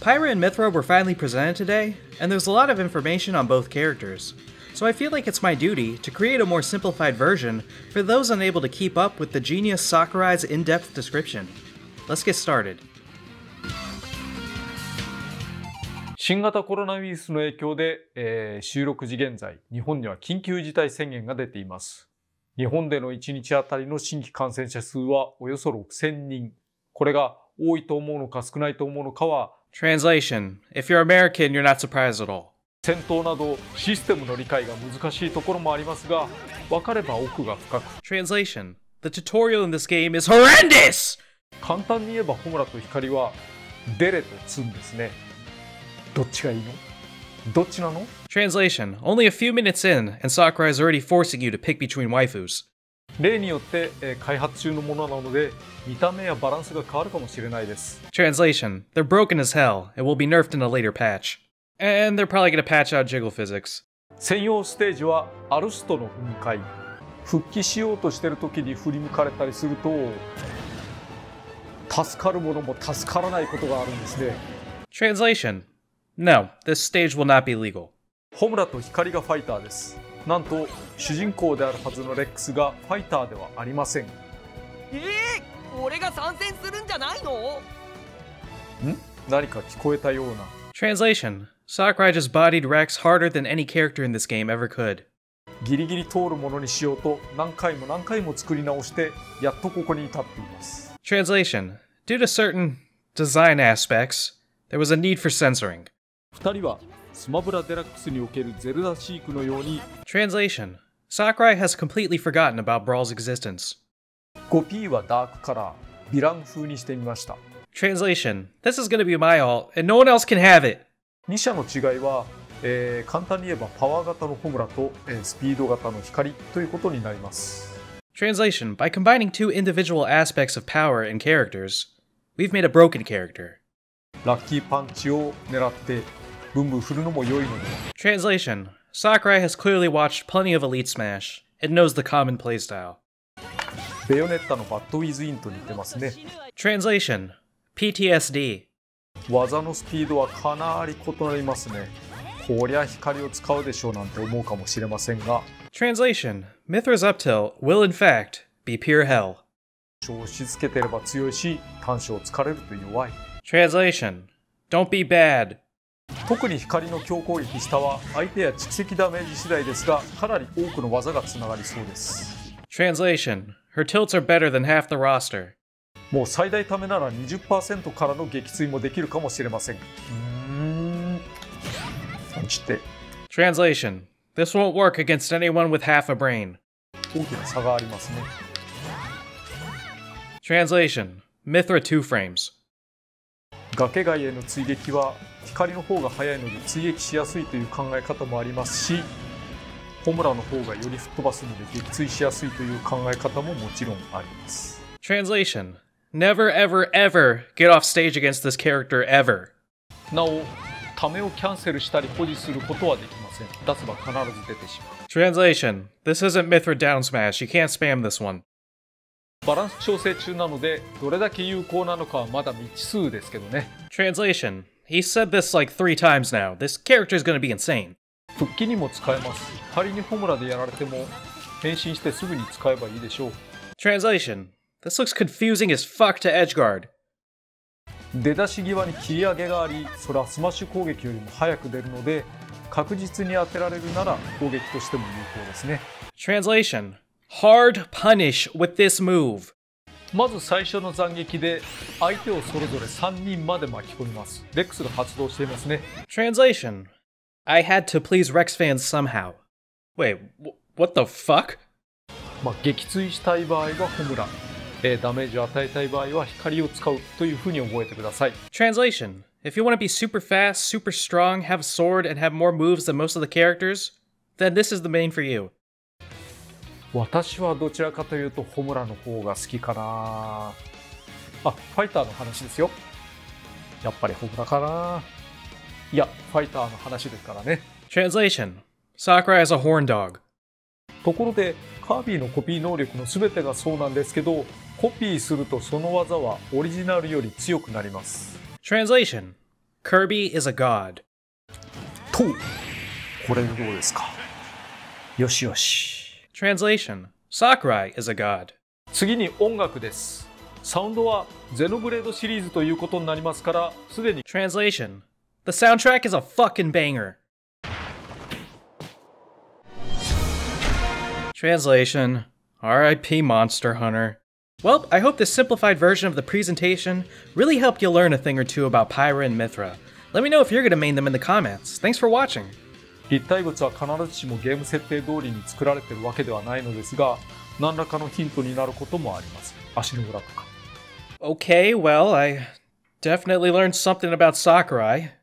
Pyra and Mythra were finally presented today, and there's a lot of information on both characters, so I feel like it's my duty to create a more simplified version for those unable to keep up with the genius Sakurai's in-depth description. Let's get started. 新型コロナウイルスの影響で、収録時現在、日本には緊急事態宣言が出ています。日本での1日あたりの新規感染者数はおよそ 6,000 人。これが多いと思うのか少ないと思うのかは、Translation: If you're American, you're not surprised at all. 戦闘などシステムの理解が難しいところもありますが、分かれば奥が深く。Translation: The tutorial in this game is horrendous! 簡単に言えば、ホムラとヒカリはデレとツンですね。どっちがいいの？どっちなの？ Translation: Only a few minutes in, and Sakurai is already forcing you to pick between waifus. 例によって、開発中のものなので見た目やバランスが変わるかもしれないです。Translation: They're broken as hell and will be nerfed in a later patch. And they're probably gonna patch out jiggle physics. 専用ステージはアルストの噴火。復帰しようとしてる時に振り向かれたりすると、助かるものも助からないことがあるんですね。Translation: No, this stage will not be legal. ホムラとヒカリがファイターです。なんと主人公であるはずのレックスがファイターではありません。俺が参戦するんじゃないの？ん？何か聞こえたような。Translation: Sakurai just bodied Rex harder than any character in this game ever could. ギリギリ通るものにしようと何回も作り直してやっとここに至っています。Translation: Due to certain design aspects, there was a need for censoring. 2人はスマブラデラックスにおけるゼルダシークのように。Translation: Sakurai has completely forgotten about Brawl's existence. 5P はダークカラー、ヴィラン風にしてみました。Translation: This is gonna be my all, and no one else can have it. 2社の違いは、簡単に言えばパワー型のホムラと、スピード型のヒカリということになります。Translation: By combining two individual aspects of power and characters, we've made a broken character. ラッキーパンチを狙ってブンブン振るのも良いので。Translation: Sakurai has clearly watched plenty of Elite Smash and knows the common playstyle. ベヨネッタのバッドウィズインと似てますね。Translation: PTSD. 技のスピードはかなり異なりますね。こりゃ光を使うでしょうなんて思うかもしれませんが。Translation: Mythra's up tilt will in fact be pure hell. 押し付けてれば強いし、短所を疲れると弱い。Translation: Don't be bad. 特に光の強攻撃下は相手や蓄積ダメージ次第ですが、かなり多くの技がつながりそうです。Translation: Her tilts are better than half the roster. もう最大ためなら 20% からの撃墜もできるかもしれません。Translation: This won't work against anyone with half a brain. 大きな差がありますね。Translation: Mythra 2 frames.崖外への追撃は光の方が速いので追撃しやすいという考え方もありますし、ホムラの方がより吹っ飛ばすので撃墜しやすいという考え方ももちろんあります。Translation: Never ever ever get off stage against this character ever. なお、ためをキャンセルしたり保持することはできません。出せば必ず出てしまう。Translation: This isn't Mythra down smash. You can't spam this one.バランス調整中なので、どれだけ有効なのかはまだ未知数ですけどね。Translation: He said this like 3 times now. This character is gonna be insane. 復帰にも使えます。仮にホムラでやられても、変身してすぐに使えばいいでしょう。Translation: This looks confusing as fuck to edgeguard. 出だし際に切り上げがあり、それはスマッシュ攻撃よりも早く出るので、確実に当てられるなら攻撃としても有効ですね。Translation:Hard punish with this move. まず最初の斬撃で相手をそれぞれ3人まで巻き込みます。レックスが発動していますね。Translation: I had to please Rex fans somehow. Wait, what the fuck? まあ、撃墜したい場合はホムラ、ダメージを与えたい場合は光を使うというふうに覚えてください。Translation: If you want to be super fast, super strong, have a sword, and have more moves than most of the characters, then this is the main for you.私はどちらかというとホムラの方が好きかな。あ、ファイターの話ですよ。やっぱりホムラかな。いや、ファイターの話ですからね。Translation: Sakurai is a horn dog. ところで、カービィのコピー能力の全てがそうなんですけど、コピーするとその技はオリジナルより強くなります。Translation: Kirby is a god. と、これどうですか。よしよし。Translation: Sakurai is a god. 次に音楽です。サウンドはゼノブレードシリーズということになりますから、すでに。Translation: The soundtrack is a fucking banger. Translation: R.I.P. Monster Hunter. Well, I hope this simplified version of the presentation really helped you learn a thing or two about Pyra and Mythra. Let me know if you're going to main them in the comments. Thanks for watching! 立体物は必ずしもゲーム設定通りに作られているわけではないのですが、何らかのヒントになることもあります。足の裏とか。Okay, well, I definitely learned something about Sakurai.